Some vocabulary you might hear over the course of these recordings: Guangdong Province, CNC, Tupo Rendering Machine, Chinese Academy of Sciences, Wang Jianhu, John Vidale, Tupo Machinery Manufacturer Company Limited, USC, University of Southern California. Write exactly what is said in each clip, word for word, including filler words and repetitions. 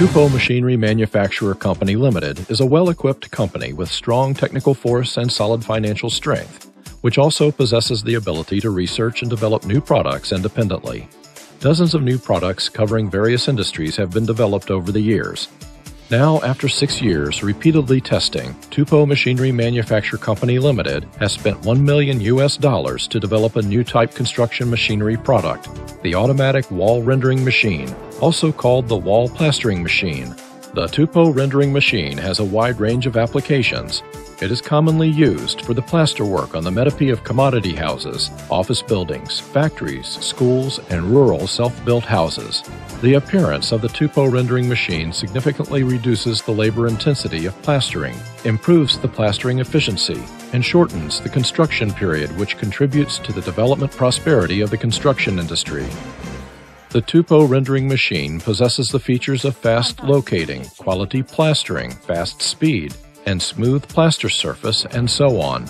Tupo Machinery Manufacturer Company Limited is a well-equipped company with strong technical force and solid financial strength, which also possesses the ability to research and develop new products independently. Dozens of new products covering various industries have been developed over the years. Now, after six years repeatedly testing, Tupo Machinery Manufacturer Company Limited has spent one million U S dollars to develop a new type construction machinery product, the automatic wall rendering machine, also called the wall plastering machine. The Tupo rendering machine has a wide range of applications. It is commonly used for the plaster work on the medepi of commodity houses, office buildings, factories, schools, and rural self-built houses. The appearance of the Tupo rendering machine significantly reduces the labor intensity of plastering, improves the plastering efficiency, and shortens the construction period, which contributes to the development prosperity of the construction industry. The Tupo rendering machine possesses the features of fast locating, quality plastering, fast speed, and smooth plaster surface, and so on.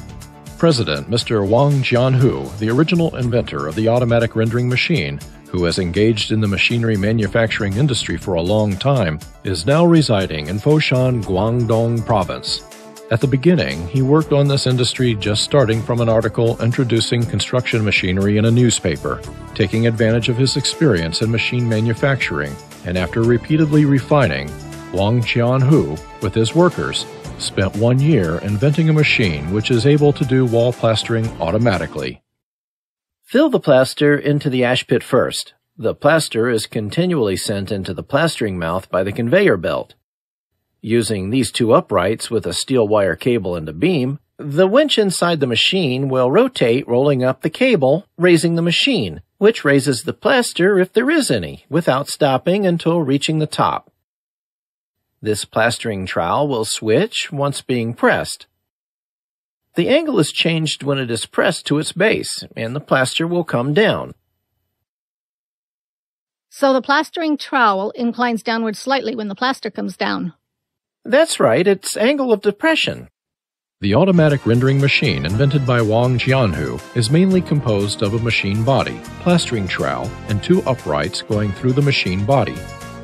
President Mister Wang Jianhu, the original inventor of the automatic rendering machine, who has engaged in the machinery manufacturing industry for a long time, is now residing in Foshan, Guangdong Province. At the beginning, he worked on this industry just starting from an article introducing construction machinery in a newspaper, taking advantage of his experience in machine manufacturing, and after repeatedly refining, Wang Jianhu, with his workers, spent one year inventing a machine which is able to do wall plastering automatically. Fill the plaster into the ash pit first. The plaster is continually sent into the plastering mouth by the conveyor belt. Using these two uprights with a steel wire cable and a beam, the winch inside the machine will rotate, rolling up the cable, raising the machine, which raises the plaster if there is any, without stopping until reaching the top. This plastering trowel will switch once being pressed. The angle is changed when it is pressed to its base, and the plaster will come down. So the plastering trowel inclines downward slightly when the plaster comes down. That's right, its angle of depression. The automatic rendering machine invented by Wang Jianhu is mainly composed of a machine body, plastering trowel, and two uprights going through the machine body.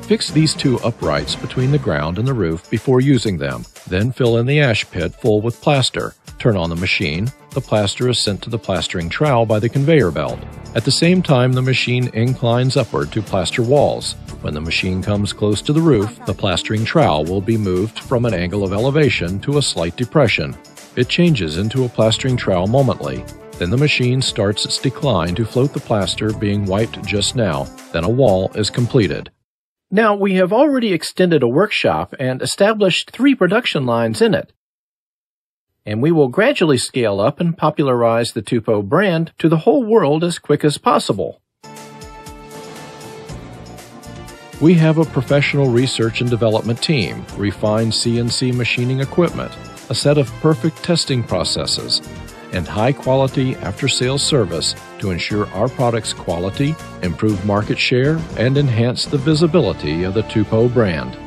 Fix these two uprights between the ground and the roof before using them, then fill in the ash pit full with plaster. Turn on the machine. The plaster is sent to the plastering trowel by the conveyor belt. At the same time, the machine inclines upward to plaster walls. When the machine comes close to the roof, the plastering trowel will be moved from an angle of elevation to a slight depression. It changes into a plastering trowel momently. Then the machine starts its decline to float the plaster being wiped just now. Then a wall is completed. Now, we have already extended a workshop and established three production lines in it, and we will gradually scale up and popularize the Tupo brand to the whole world as quick as possible. We have a professional research and development team, refined C N C machining equipment, a set of perfect testing processes, and high-quality after-sales service to ensure our products' quality, improve market share, and enhance the visibility of the Tupo brand.